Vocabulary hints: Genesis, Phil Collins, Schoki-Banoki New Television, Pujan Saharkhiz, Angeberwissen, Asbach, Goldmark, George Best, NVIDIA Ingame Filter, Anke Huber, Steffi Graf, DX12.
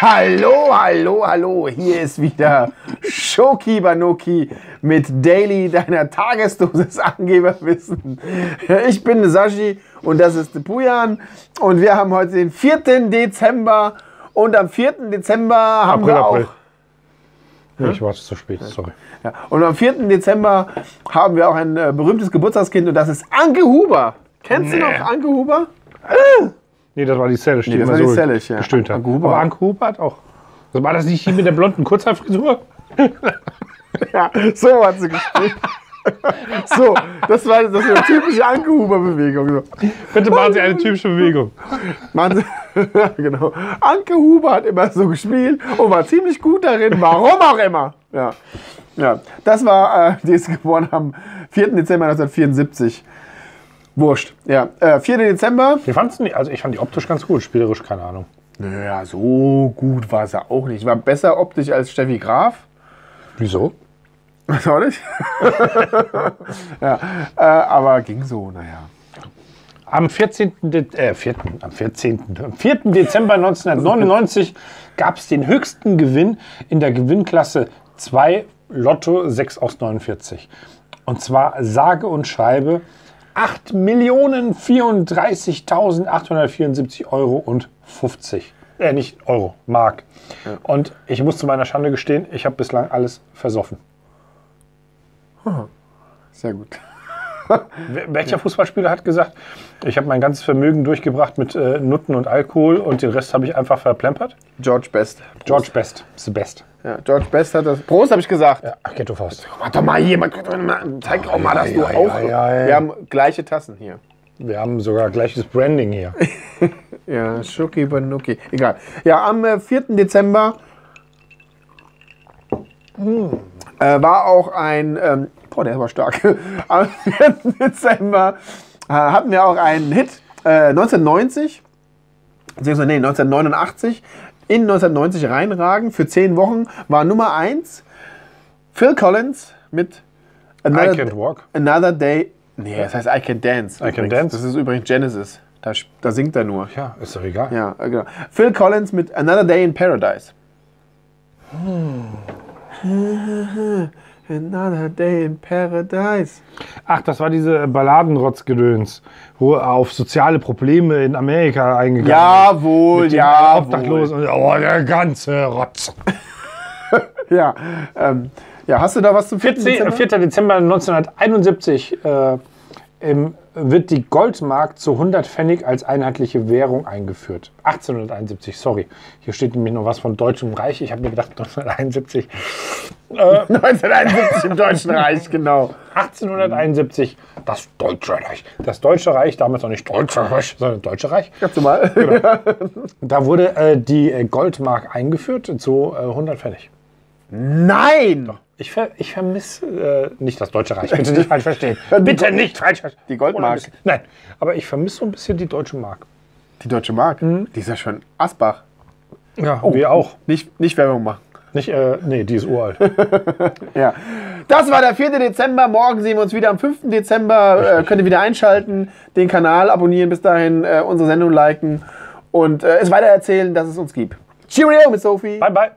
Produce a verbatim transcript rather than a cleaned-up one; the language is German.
Hallo, hallo, hallo, hier ist wieder Schoki-Banoki mit Daily, deiner Tagesdosis Angeberwissen. Ich bin Sashi und das ist Pujan und wir haben heute den vierten Dezember und am vierten Dezember haben April, wir auch... April. Hm? Ich war zu spät, sorry. Ja. Und am vierten Dezember haben wir auch ein äh, berühmtes Geburtstagskind und das ist Anke Huber. Kennst nee. du noch Anke Huber? Äh. Nee, das war die Zelle, die nee, das war die Zelle, so ja. Gestöhnt hat. Anke Huber. Aber Anke Huber hat auch... Also war das nicht hier mit der blonden Kurzhaarfrisur? Ja, so hat sie gespielt. So, das war, das war eine typische Anke Huber-Bewegung. Bitte machen Sie eine typische Bewegung. Machen Sie, genau. Anke Huber hat immer so gespielt und war ziemlich gut darin, warum auch immer. Ja, ja. Das war, äh, die ist geboren am vierten Dezember neunzehnhundertvierundsiebzig. Wurscht, ja. Äh, vierten Dezember. Wie fandst du die? Also ich fand die optisch ganz gut, spielerisch keine Ahnung. Naja, so gut war sie auch nicht. War besser optisch als Steffi Graf. Wieso? Weiß auch nicht. Ja, äh, aber ging so, naja. Am vierten Dezember neunzehnhundertneunundneunzig gab es den höchsten Gewinn in der Gewinnklasse zwei Lotto sechs aus neunundvierzig. Und zwar sage und schreibe acht Millionen vierunddreißigtausendachthundertvierundsiebzig Euro und fünfzig. Äh, nicht Euro, Mark. Ja. Und ich muss zu meiner Schande gestehen, ich habe bislang alles versoffen. Sehr gut. Welcher ja. Fußballspieler hat gesagt, ich habe mein ganzes Vermögen durchgebracht mit äh, Nutten und Alkohol und den Rest habe ich einfach verplempert? George Best. Prost. George Best. The Best. Ja, George Best hat das. Prost, habe ich gesagt. Ja, Ghetto Faust. Mach doch mal hier, man, man, zeig doch mal, dass du auch. Wir haben gleiche Tassen hier. Wir haben sogar gleiches Branding hier. Ja, Schoki-Banoki. Egal. Ja, am äh, vierten Dezember hm. Äh, war auch ein, ähm, boah, der war stark. Am vierten Dezember äh, hatten wir auch einen Hit, äh, neunzehnhundertneunzig, beziehungsweise nee, neunzehnhundertneunundachtzig, in neunzehnhundertneunzig reinragen, für zehn Wochen, war Nummer eins, Phil Collins mit Another, I Can't Walk. Another Day, nee, das heißt I Can Dance. I Can Dance. Das ist übrigens Genesis, da, da singt er nur. Ja, ist doch egal. Ja, genau. Phil Collins mit Another Day in Paradise. Hm. Another Day in Paradise. Ach, das war diese Balladenrotzgedöns, wo er auf soziale Probleme in Amerika eingegangen jawohl, ist. Jawohl, Obdachlosen und oh, der ganze Rotz. Ja, ähm, ja, hast du da was zum vierten Dezember? vierten Dezember neunzehnhunderteinundsiebzig äh, im, wird die Goldmark zu hundert Pfennig als einheitliche Währung eingeführt. achtzehnhunderteinundsiebzig, sorry. Hier steht nämlich noch was von Deutschem Reich. Ich habe mir gedacht, neunzehnhunderteinundsiebzig. Äh, neunzehnhunderteinundsiebzig im Deutschen Reich, genau. achtzehnhunderteinundsiebzig, das Deutsche Reich. Das Deutsche Reich, damals noch nicht Deutsche Reich, sondern Deutsche Reich. Kannst du mal. Genau. Da wurde äh, die Goldmark eingeführt zu äh, hundert Pfennig. Nein! Doch. Ich, ver ich vermisse äh, nicht das Deutsche Reich. Bitte nicht falsch verstehen. Bitte nicht falsch verstehen. Die Goldmark. Nein, aber ich vermisse so ein bisschen die Deutsche Mark. Die Deutsche Mark? Mhm. Die ist ja schon Asbach. Ja, oh, wir auch. Nicht, nicht Werbung machen. Nicht, äh, nee, die ist uralt. Ja. Das war der vierte Dezember. Morgen sehen wir uns wieder am fünften Dezember. Äh, könnt ihr wieder einschalten, den Kanal abonnieren, bis dahin äh, unsere Sendung liken und äh, es weitererzählen, dass es uns gibt. Cheerio mit Sophie. Bye, bye.